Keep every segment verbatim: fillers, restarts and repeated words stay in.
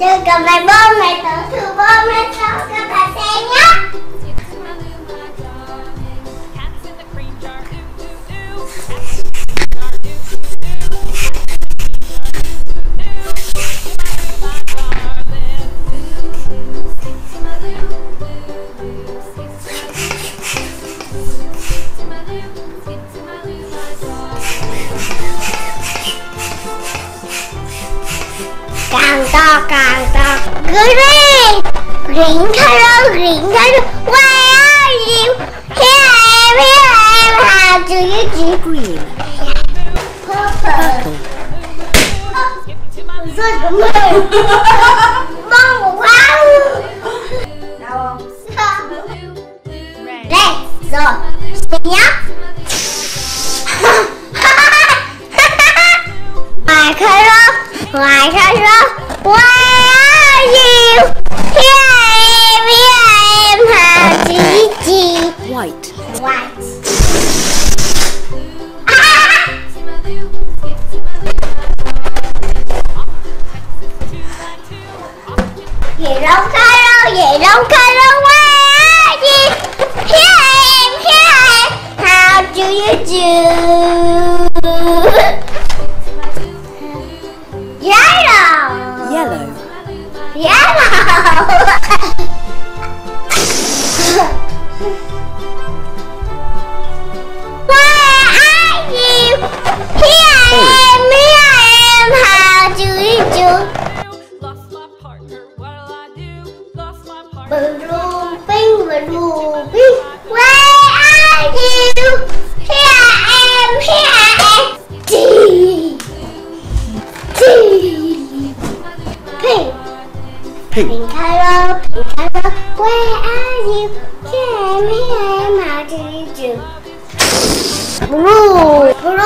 Tôi cầm lại bom này, tớ thử bom này sau các bạn xem nhá. Càng to càng to green green color green color. Why are you here? I am here. I am. How do you do green? Purple. Rất đúng rồi. Bông quá. Đau không? Đây rồi. Tiếp nhá. Ngoài color. Ngoài color. Why are you? Here I am, here I am, how do you do? White. White. Vậy đâu color, vậy đâu color, why are you? Here I am, here I am, how do you do? Yellow. Yellow. Pink. Pinkyro, Pinkyro, where are you? Here I am, here I am, how do you do? Blue, không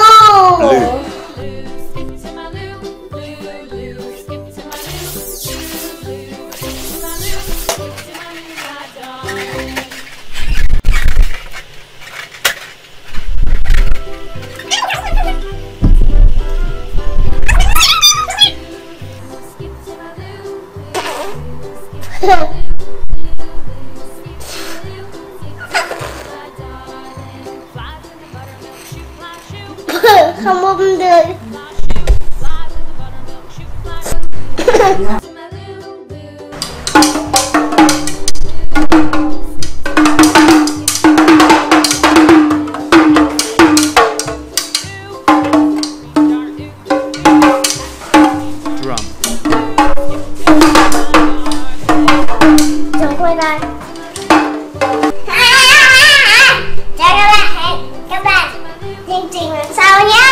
ôm được. Chào các bạn, hẹn các bạn chương trình lần sau nhé.